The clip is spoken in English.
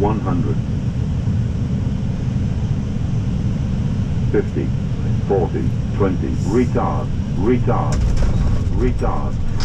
100, 50, 40, 20, retard, retard, retard.